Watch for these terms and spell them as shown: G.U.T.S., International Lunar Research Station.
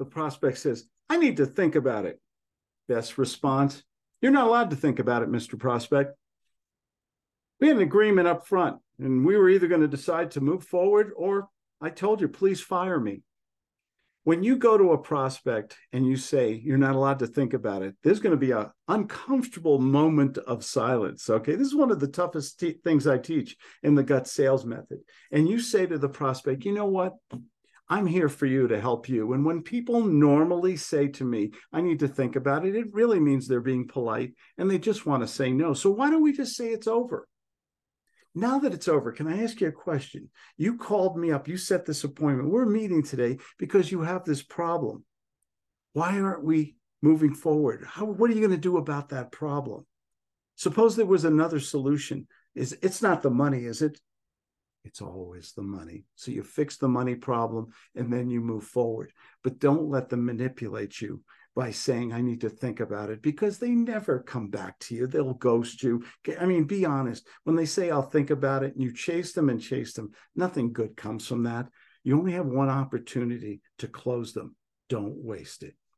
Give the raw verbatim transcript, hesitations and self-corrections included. The prospect says, I need to think about it. Best response, you're not allowed to think about it, Mister Prospect. We had an agreement up front, and we were either going to decide to move forward or I told you, please fire me. When you go to a prospect and you say you're not allowed to think about it, there's going to be an uncomfortable moment of silence. Okay, this is one of the toughest things I teach in the G U T S sales method. And you say to the prospect, you know what? I'm here for you to help you. And when people normally say to me, I need to think about it, it really means they're being polite and they just want to say no. So why don't we just say it's over? Now that it's over, can I ask you a question? You called me up. You set this appointment. We're meeting today because you have this problem. Why aren't we moving forward? How, what are you going to do about that problem? Suppose there was another solution. Is it's not the money, is it? It's always the money. So you fix the money problem and then you move forward. But don't let them manipulate you by saying, I need to think about it, because they never come back to you. They'll ghost you. I mean, be honest. When they say, I'll think about it, and you chase them and chase them, nothing good comes from that. You only have one opportunity to close them. Don't waste it.